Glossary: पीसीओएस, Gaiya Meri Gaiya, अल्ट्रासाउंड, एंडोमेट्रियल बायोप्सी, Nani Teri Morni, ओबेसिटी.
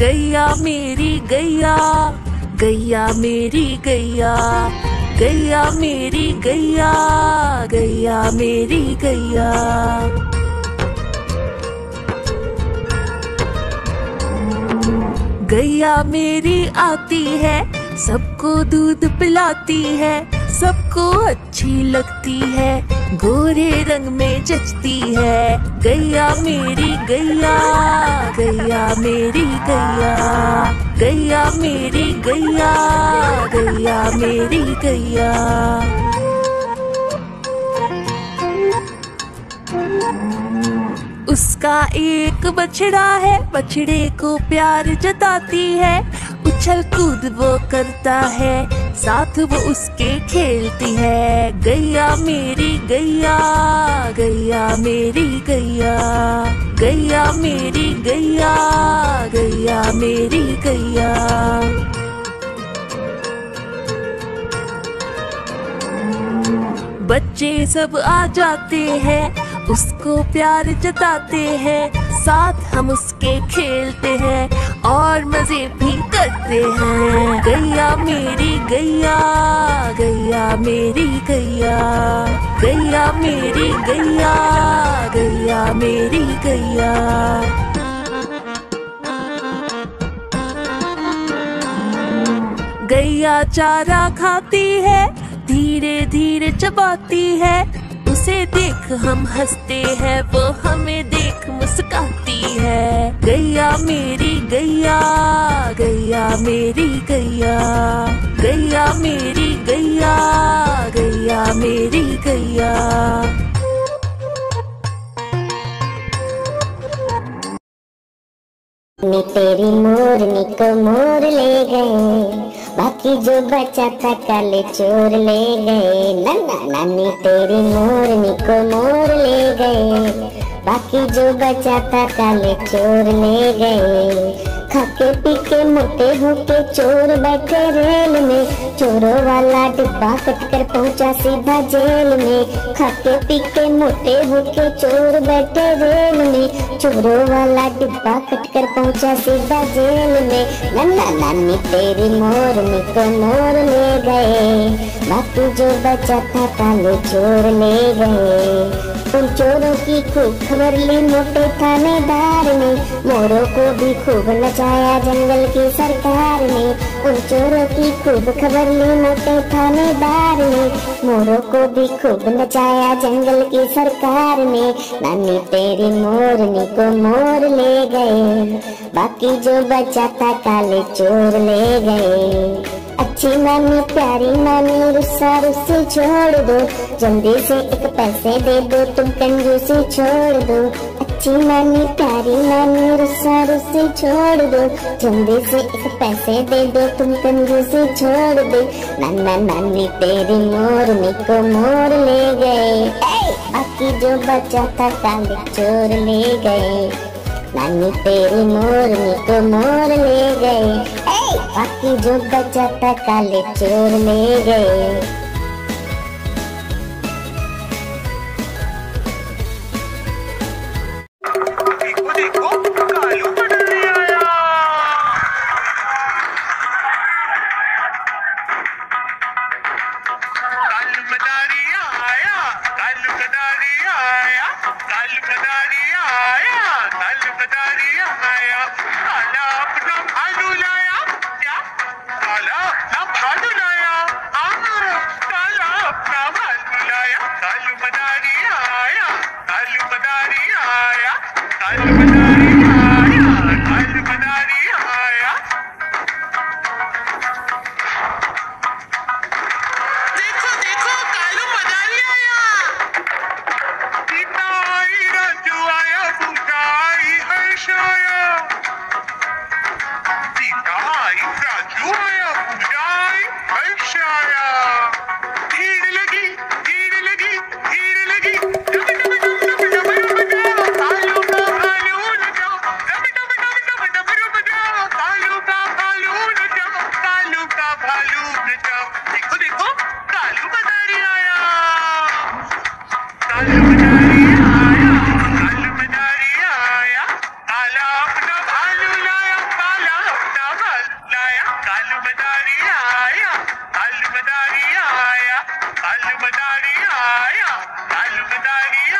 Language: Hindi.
गैया मेरी गैया, गैया मेरी गैया, गैया मेरी गैया, गैया मेरी गैया। गैया मेरी आती है, सबको दूध पिलाती है, सबको अच्छी लगती है, गोरे रंग में जचती है। गैया मेरी गैया, गैया मेरी गैया, गैया मेरी गैया, गैया मेरी गैया। उसका एक बछड़ा है, बछड़े को प्यार जताती है, उछल कूद वो करता है, साथ वो उसके खेलती है। गैया मेरी गैया, गैया मेरी गैया, गैया मेरी गैया, गैया मेरी गैया। बच्चे सब आ जाते हैं, उसको प्यार जताते हैं, साथ हम उसके खेलते हैं और मजे भी करते हैं। गैया मेरी गैया, गैया मेरी गैया, गैया मेरी गैया, गैया मेरी गैया। गैया चारा खाती है, धीरे धीरे चबाती है, उसे देख हम हंसते हैं, वो हमें देख मुस्कुराती है। गैया मेरी गैया, गैया मेरी गैया, गैया मेरी गैया, गैया मेरी गैया। नानी तेरी मोरनी को मोर ले गए, बाकी जो बचा था काले चोर ले गए। नन्ना नानी तेरी मोरनी को मोर ले गए, बाकी जो बचा था काले चोर ले गए। खाके पी के मोटे होके चोर बैठे रेल में, चोरों वाला डिब्बा कटकर पहुंचा सीधा जेल में। खाके पी के मोटे होके चोर बैठे रेल में, चोरों वाला डिब्बा कटकर पहुंचा सीधा जेल में। नन्ना नानी तेरी मोरनी को मोर ले गए, बाकी जो बचा था काले चोर ले गए। उन चोरों की खूब खबर ली मोटे थानेदार ने, मोरों को भी खूब नचाया जंगल की सरकार ने। उन चोरों की खूब खबर ली मोटे थानेदार ने, मोरों को भी खूब नचाया जंगल की सरकार ने। नानी तेरी मोरनी को मोर ले गए, बाकी जो बचा था काले चोर ले गए। अच्छी नानी प्यारी नानी रुस्सा रुस्सी छोड़ दो, जल्दी से एक पैसे दे दो तुम कंजूसी छोड़ दो। अच्छी नानी प्यारी नानी रुस्सा रुस्सी छोड़ दो, जल्दी से एक पैसे दे दो तुम कंजूसी छोड़ दो। नन्ना नानी तेरी मोरनी को मोर ले गए, बाकी जो बचा था काले चोर ले गए। नानी तेरी मोरनी को मोर ले गए, बाकी जो बचा था काले चोर ले गए। आलमदारी आया आलमदारी।